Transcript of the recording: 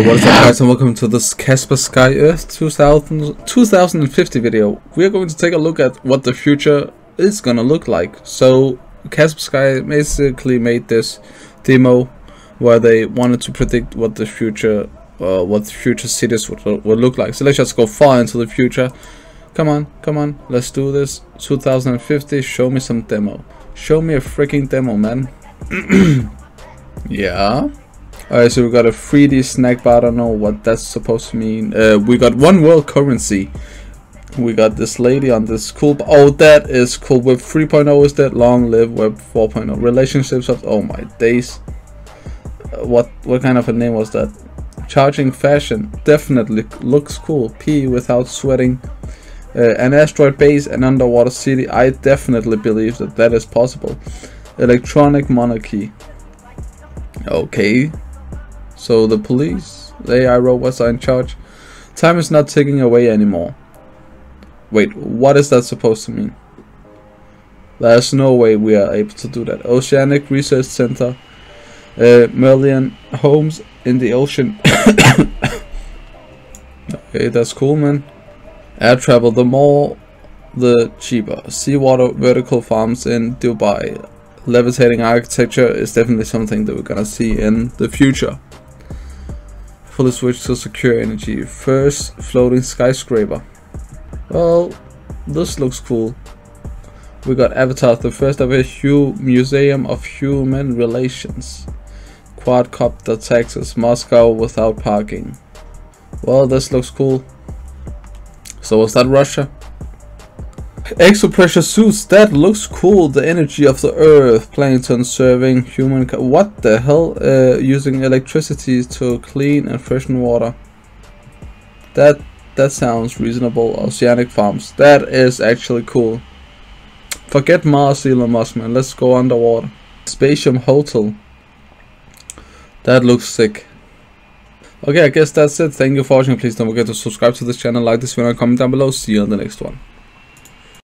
Yo, what is up guys, and welcome to this Kaspersky Earth 2050 video. We're going to take a look at what the future is gonna look like. So Kaspersky basically made this demo where they wanted to predict what the future cities would look like. So let's just go far into the future. Come on, let's do this. 2050, show me some demo. Show me a freaking demo, man. Yeah. Alright, so we got a 3D snack bar. I don't know what that's supposed to mean. We got one world currency. We got this lady on this cool. Oh, that is cool. Web 3.0 is dead. Long live Web 4.0. Relationships of. Oh my days. What kind of a name was that? Charging fashion definitely looks cool. Pee without sweating. An asteroid base and underwater city. I definitely believe that that is possible. Electronic monarchy. Okay. So the police, the AI robots are in charge. Time is not ticking away anymore. Wait, what is that supposed to mean? There's no way we are able to do that. Oceanic Research Center, Merlin Homes in the ocean. Okay, that's cool, man. Air travel, the more, the cheaper. Seawater vertical farms in Dubai. Levitating architecture is definitely something that we're gonna see in the future. Fully switch to secure energy. First floating skyscraper. Well, this looks cool. We got Avatar, the first ever Museum of Human Relations. Quadcopter taxis, Moscow without parking. Well, this looks cool. So was that Russia? Exopressure suits, that looks cool. The energy of the earth, plankton serving human. What the hell? Using electricity to clean and freshen water. That sounds reasonable. Oceanic farms, that is actually cool. Forget Mars, Elon Musk, man. Let's go underwater. Spatium Hotel, that looks sick. Okay, I guess that's it. Thank you for watching. Please don't forget to subscribe to this channel, like this video, and comment down below. See you on the next one.